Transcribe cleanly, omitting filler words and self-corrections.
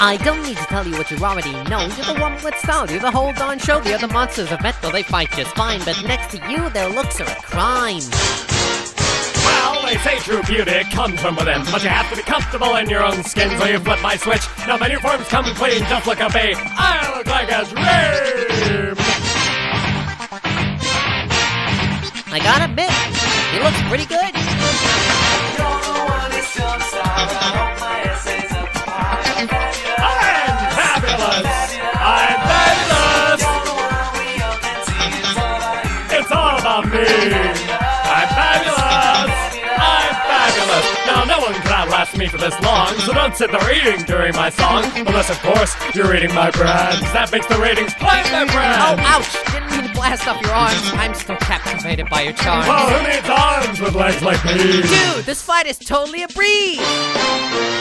I don't need to tell you what you already know. You're the one with style, you're the whole darn show. The other monsters are metal, they fight just fine, but next to you, their looks are a crime. Well, they say true beauty comes from within, but you have to be comfortable in your own skin. So you flip my switch, now my new form's come clean. Just look at me, I look like a dream. I gotta admit, it looks pretty good. Me for this long, so don't sit there eating during my song. Unless, of course, you're eating my brands. That makes the ratings play, my friend. Oh, ouch! Didn't mean to blast off your arms. I'm still captivated by your charms. Well, who needs arms with legs like me? Dude, this fight is totally a breeze!